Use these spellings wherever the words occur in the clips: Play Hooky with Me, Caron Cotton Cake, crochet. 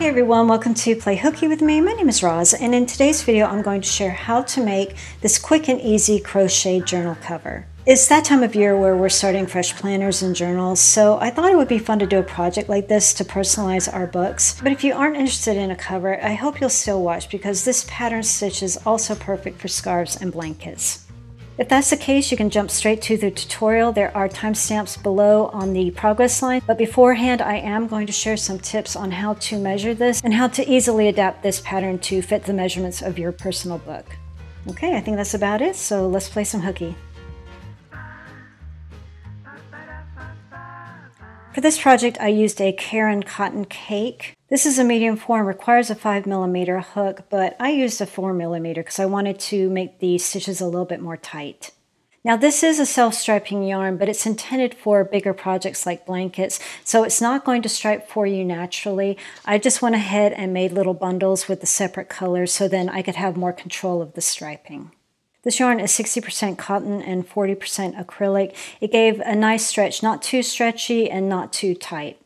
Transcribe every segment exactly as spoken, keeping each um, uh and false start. Hey everyone, welcome to Play Hooky with Me. My name is Roz, and in today's video I'm going to share how to make this quick and easy crochet journal cover. It's that time of year where we're starting fresh planners and journals, so I thought it would be fun to do a project like this to personalize our books. But if you aren't interested in a cover, I hope you'll still watch because this pattern stitch is also perfect for scarves and blankets. If that's the case, you can jump straight to the tutorial. There are timestamps below on the progress line, but beforehand I am going to share some tips on how to measure this and how to easily adapt this pattern to fit the measurements of your personal book. Okay, I think that's about it, so let's play some hooky. For this project, I used a Caron Cotton Cake. This is a medium form, requires a five millimeter hook, but I used a four millimeter because I wanted to make the stitches a little bit more tight. Now this is a self-striping yarn, but it's intended for bigger projects like blankets, so it's not going to stripe for you naturally. I just went ahead and made little bundles with the separate colors so then I could have more control of the striping. This yarn is sixty percent cotton and forty percent acrylic. It gave a nice stretch, not too stretchy and not too tight.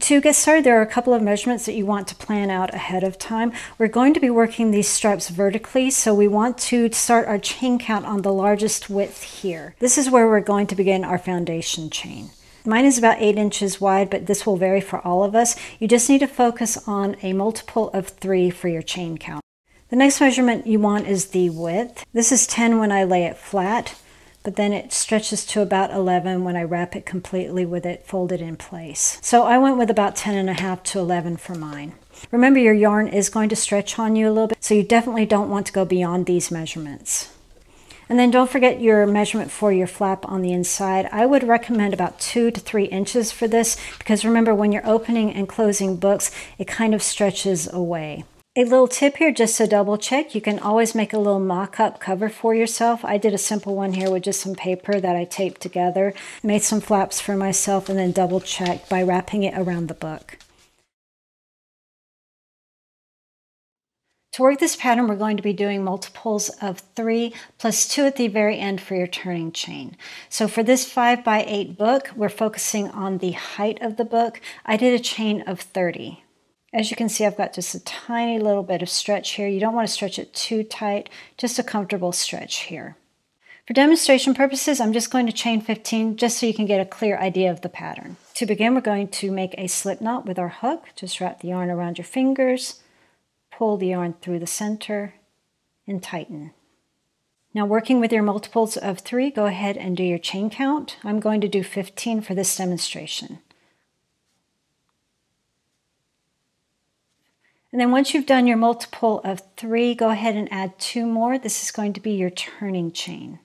To get started, there are a couple of measurements that you want to plan out ahead of time. We're going to be working these stripes vertically, so we want to start our chain count on the largest width here. This is where we're going to begin our foundation chain. Mine is about eight inches wide, but this will vary for all of us. You just need to focus on a multiple of three for your chain count. The next measurement you want is the width. This is ten when I lay it flat, but then it stretches to about eleven when I wrap it completely with it folded in place. So I went with about ten and a half to eleven for mine. Remember, your yarn is going to stretch on you a little bit, so you definitely don't want to go beyond these measurements. And then don't forget your measurement for your flap on the inside. I would recommend about two to three inches for this because remember, when you're opening and closing books, it kind of stretches away. A little tip here, just to double check, you can always make a little mock-up cover for yourself. I did a simple one here with just some paper that I taped together, made some flaps for myself, and then double checked by wrapping it around the book. To work this pattern, we're going to be doing multiples of three plus two at the very end for your turning chain. So for this five by eight book, we're focusing on the height of the book. I did a chain of thirty. As you can see, I've got just a tiny little bit of stretch here. You don't want to stretch it too tight, just a comfortable stretch here. For demonstration purposes, I'm just going to chain fifteen just so you can get a clear idea of the pattern. To begin, we're going to make a slip knot with our hook. Just wrap the yarn around your fingers, pull the yarn through the center, and tighten. Now, working with your multiples of three, go ahead and do your chain count. I'm going to do fifteen for this demonstration. And then once you've done your multiple of three, go ahead and add two more. This is going to be your turning chain.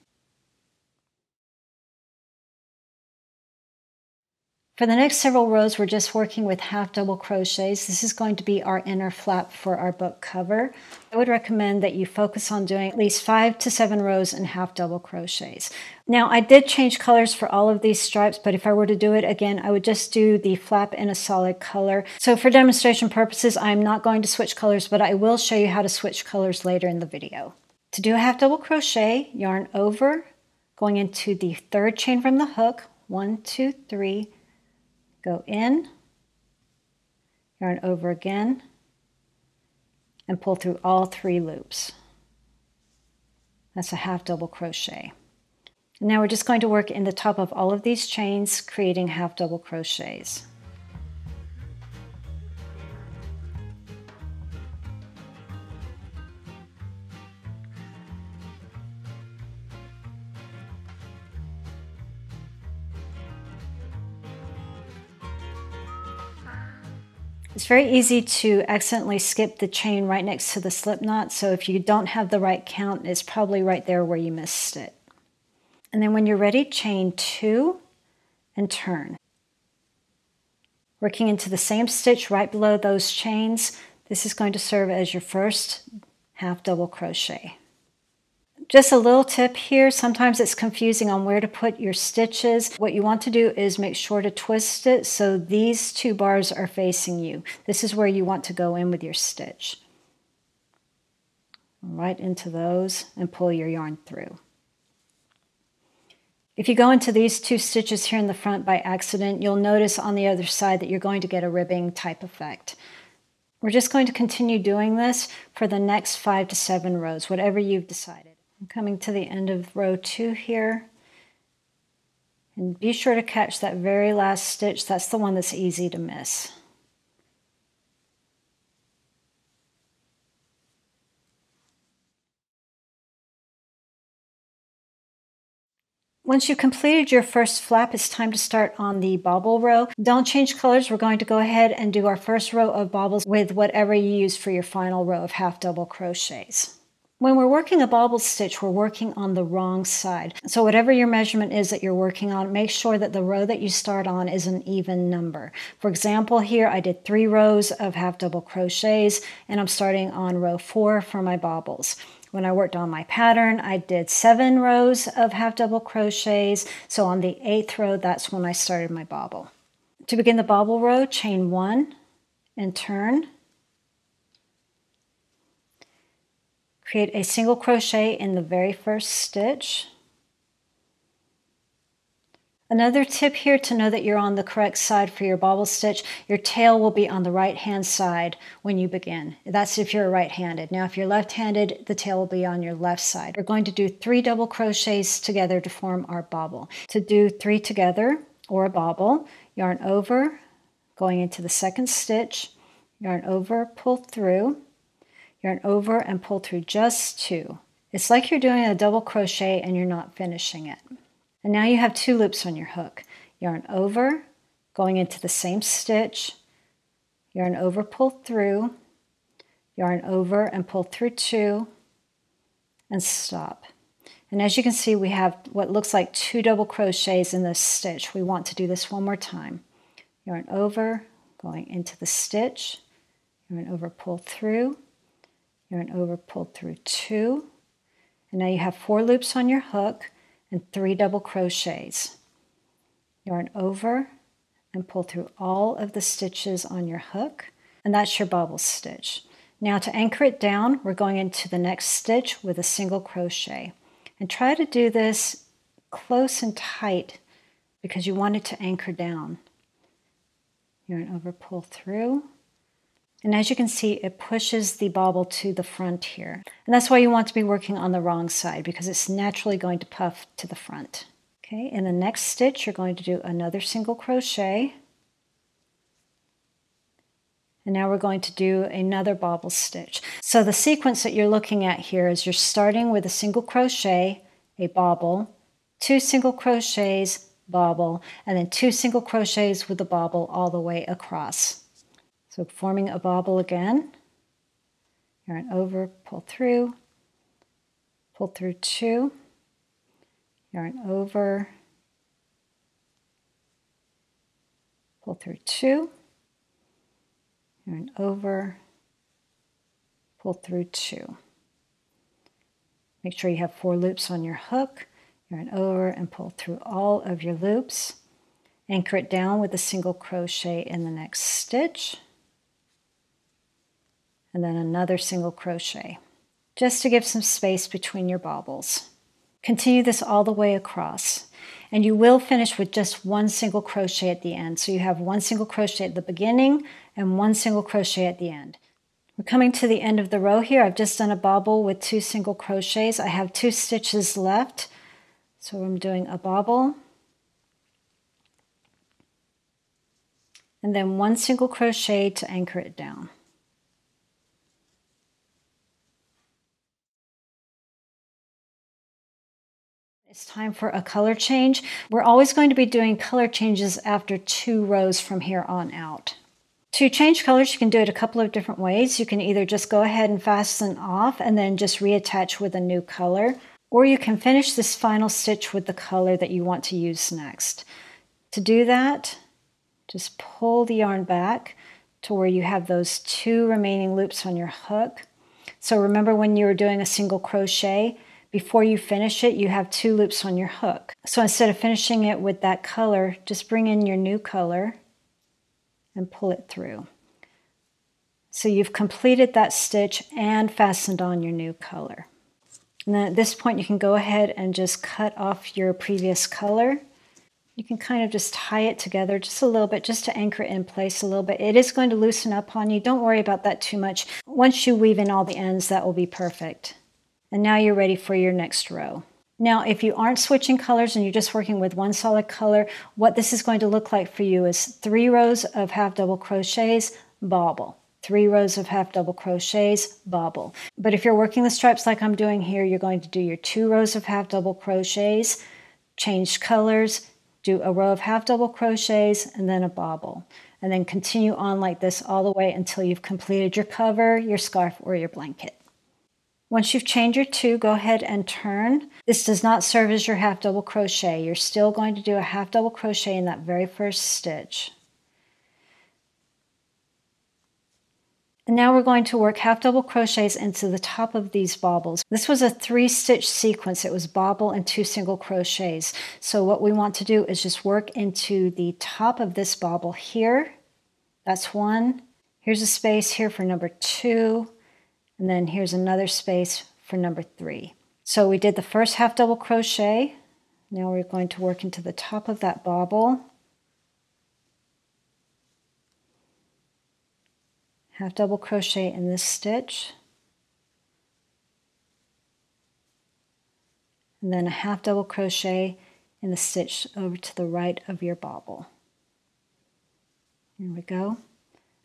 For the next several rows, we're just working with half double crochets. This is going to be our inner flap for our book cover. I would recommend that you focus on doing at least five to seven rows and half double crochets. Now, I did change colors for all of these stripes, but if I were to do it again, I would just do the flap in a solid color. So for demonstration purposes, I'm not going to switch colors, but I will show you how to switch colors later in the video. To do a half double crochet, yarn over, going into the third chain from the hook, one, two, three, go in, yarn over again, and pull through all three loops. That's a half double crochet. And now we're just going to work in the top of all of these chains, creating half double crochets. It's very easy to accidentally skip the chain right next to the slip knot, so if you don't have the right count, it's probably right there where you missed it. And then when you're ready, chain two and turn. Working into the same stitch right below those chains, this is going to serve as your first half double crochet. Just a little tip here, sometimes it's confusing on where to put your stitches. What you want to do is make sure to twist it so these two bars are facing you. This is where you want to go in with your stitch. Right into those and pull your yarn through. If you go into these two stitches here in the front by accident, you'll notice on the other side that you're going to get a ribbing type effect. We're just going to continue doing this for the next five to seven rows, whatever you've decided. I'm coming to the end of row two here. And be sure to catch that very last stitch. That's the one that's easy to miss. Once you've completed your first flap, it's time to start on the bobble row. Don't change colors. We're going to go ahead and do our first row of bobbles with whatever you use for your final row of half double crochets. When we're working a bobble stitch, we're working on the wrong side. So whatever your measurement is that you're working on, make sure that the row that you start on is an even number. For example, here I did three rows of half double crochets, and I'm starting on row four for my bobbles. When I worked on my pattern, I did seven rows of half double crochets. So on the eighth row, that's when I started my bobble. To begin the bobble row, chain one and turn. Create a single crochet in the very first stitch. Another tip here to know that you're on the correct side for your bobble stitch, your tail will be on the right-hand side when you begin. That's if you're right-handed. Now, if you're left-handed, the tail will be on your left side. We're going to do three double crochets together to form our bobble. To do three together, or a bobble, yarn over, going into the second stitch, yarn over, pull through, yarn over, and pull through just two. It's like you're doing a double crochet and you're not finishing it. And now you have two loops on your hook. Yarn over, going into the same stitch, yarn over, pull through, yarn over and pull through two, and stop. And as you can see, we have what looks like two double crochets in this stitch. We want to do this one more time. Yarn over, going into the stitch, yarn over, pull through, yarn over, pull through two. And now you have four loops on your hook and three double crochets. Yarn over and pull through all of the stitches on your hook, and that's your bobble stitch. Now to anchor it down, we're going into the next stitch with a single crochet. And try to do this close and tight because you want it to anchor down. Yarn over, pull through. And as you can see, it pushes the bobble to the front here. And that's why you want to be working on the wrong side, because it's naturally going to puff to the front. Okay, in the next stitch, you're going to do another single crochet. And now we're going to do another bobble stitch. So the sequence that you're looking at here is you're starting with a single crochet, a bobble, two single crochets, bobble, and then two single crochets with the bobble all the way across. So forming a bobble again, yarn over, pull through, pull through two, yarn over, pull through two, yarn over, pull through two. Make sure you have four loops on your hook, yarn over and pull through all of your loops. Anchor it down with a single crochet in the next stitch, and then another single crochet, just to give some space between your bobbles. Continue this all the way across, and you will finish with just one single crochet at the end. So you have one single crochet at the beginning and one single crochet at the end. We're coming to the end of the row here. I've just done a bobble with two single crochets. I have two stitches left, so I'm doing a bobble, and then one single crochet to anchor it down. It's time for a color change. We're always going to be doing color changes after two rows from here on out. To change colors, you can do it a couple of different ways. You can either just go ahead and fasten off and then just reattach with a new color, or you can finish this final stitch with the color that you want to use next. To do that, just pull the yarn back to where you have those two remaining loops on your hook. So remember when you were doing a single crochet, before you finish it, you have two loops on your hook. So instead of finishing it with that color, just bring in your new color and pull it through. So you've completed that stitch and fastened on your new color. And then at this point, you can go ahead and just cut off your previous color. You can kind of just tie it together just a little bit, just to anchor it in place a little bit. It is going to loosen up on you. Don't worry about that too much. Once you weave in all the ends, that will be perfect. And now you're ready for your next row. Now, if you aren't switching colors and you're just working with one solid color, what this is going to look like for you is three rows of half double crochets, bobble. Three rows of half double crochets, bobble. But if you're working the stripes like I'm doing here, you're going to do your two rows of half double crochets, change colors, do a row of half double crochets, and then a bobble. And then continue on like this all the way until you've completed your cover, your scarf, or your blanket. Once you've chained your two, go ahead and turn. This does not serve as your half double crochet. You're still going to do a half double crochet in that very first stitch. And now we're going to work half double crochets into the top of these bobbles. This was a three stitch sequence. It was bobble and two single crochets. So what we want to do is just work into the top of this bobble here. That's one. Here's a space here for number two. And then here's another space for number three. So we did the first half double crochet. Now we're going to work into the top of that bobble. Half double crochet in this stitch, and then a half double crochet in the stitch over to the right of your bobble. Here we go.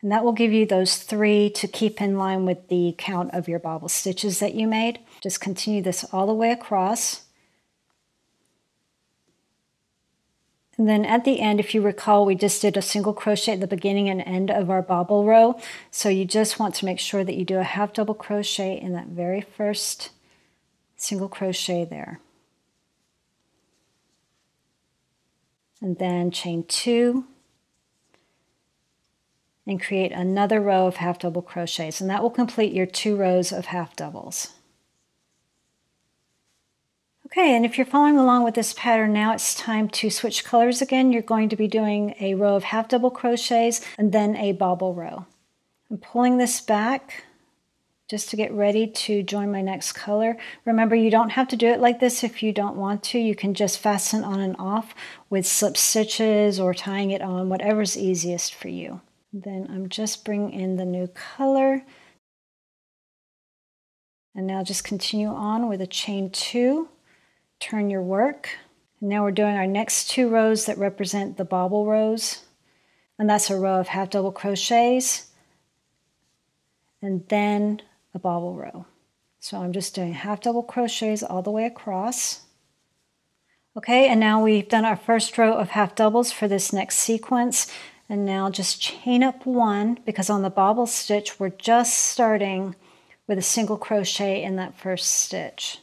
And that will give you those three to keep in line with the count of your bobble stitches that you made. Just continue this all the way across. And then at the end, if you recall, we just did a single crochet at the beginning and end of our bobble row. So you just want to make sure that you do a half double crochet in that very first single crochet there. And then chain two and create another row of half double crochets. And that will complete your two rows of half doubles. Okay, and if you're following along with this pattern now, it's time to switch colors again. You're going to be doing a row of half double crochets and then a bobble row. I'm pulling this back just to get ready to join my next color. Remember, you don't have to do it like this if you don't want to. You can just fasten on and off with slip stitches or tying it on, whatever's easiest for you. Then I'm just bringing in the new color. And now just continue on with a chain two. Turn your work. And now we're doing our next two rows that represent the bobble rows. And that's a row of half double crochets and then a bobble row. So I'm just doing half double crochets all the way across. Okay, and now we've done our first row of half doubles for this next sequence. And now just chain up one, because on the bobble stitch we're just starting with a single crochet in that first stitch.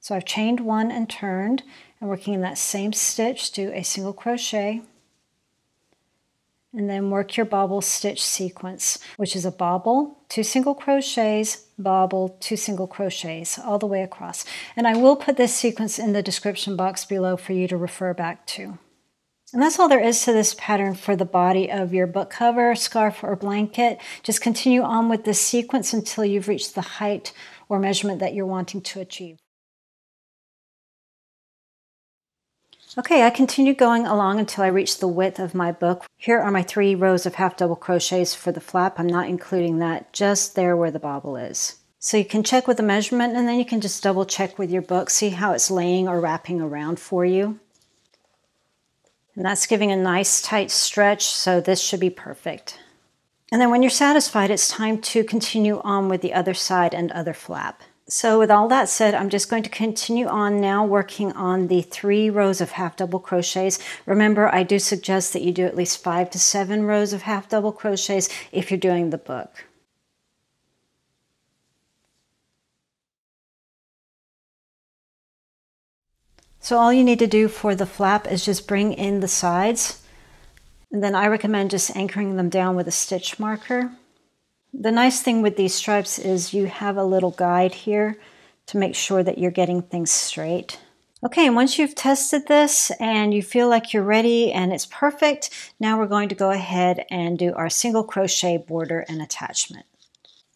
So I've chained one and turned, and working in that same stitch, do a single crochet, and then work your bobble stitch sequence, which is a bobble, two single crochets, bobble, two single crochets, all the way across. And I will put this sequence in the description box below for you to refer back to. And that's all there is to this pattern for the body of your book cover, scarf, or blanket. Just continue on with this sequence until you've reached the height or measurement that you're wanting to achieve. Okay, I continue going along until I reach the width of my book. Here are my three rows of half double crochets for the flap. I'm not including that, just there where the bobble is. So you can check with the measurement, and then you can just double check with your book, see how it's laying or wrapping around for you. And that's giving a nice tight stretch, so this should be perfect. And then when you're satisfied, it's time to continue on with the other side and other flap. So with all that said, I'm just going to continue on now working on the three rows of half double crochets. Remember, I do suggest that you do at least five to seven rows of half double crochets if you're doing the book. So all you need to do for the flap is just bring in the sides, and then I recommend just anchoring them down with a stitch marker. The nice thing with these stripes is you have a little guide here to make sure that you're getting things straight. Okay, and once you've tested this and you feel like you're ready and it's perfect, now we're going to go ahead and do our single crochet border and attachment.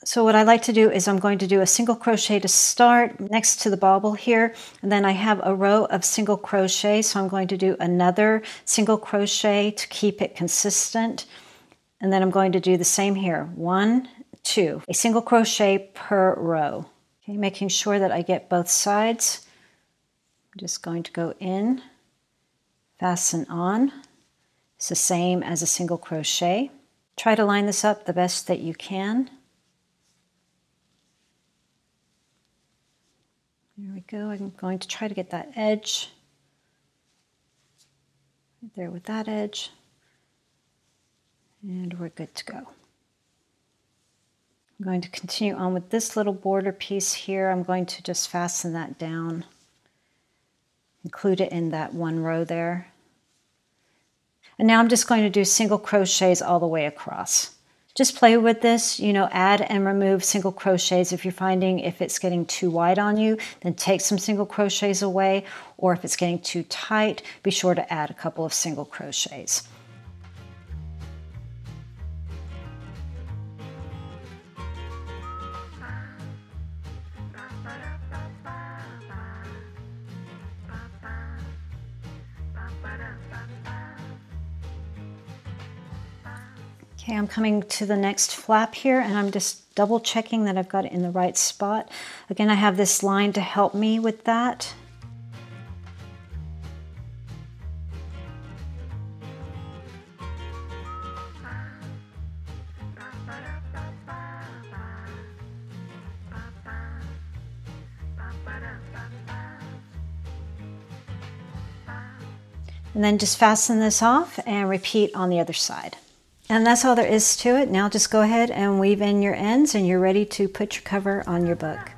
So what I like to do is I'm going to do a single crochet to start next to the bobble here, and then I have a row of single crochet, so I'm going to do another single crochet to keep it consistent, and then I'm going to do the same here. One, two, a single crochet per row. Okay, making sure that I get both sides. I'm just going to go in, fasten on. It's the same as a single crochet. Try to line this up the best that you can. There we go. I'm going to try to get that edge right there with that edge, and we're good to go. I'm going to continue on with this little border piece here. I'm going to just fasten that down, include it in that one row there. And now I'm just going to do single crochets all the way across. Just play with this, you know, add and remove single crochets. If you're finding if it's getting too wide on you, then take some single crochets away, or if it's getting too tight, be sure to add a couple of single crochets. Okay, I'm coming to the next flap here, and I'm just double checking that I've got it in the right spot. Again, I have this line to help me with that. And then just fasten this off and repeat on the other side. And that's all there is to it. Now just go ahead and weave in your ends, and you're ready to put your cover on your book.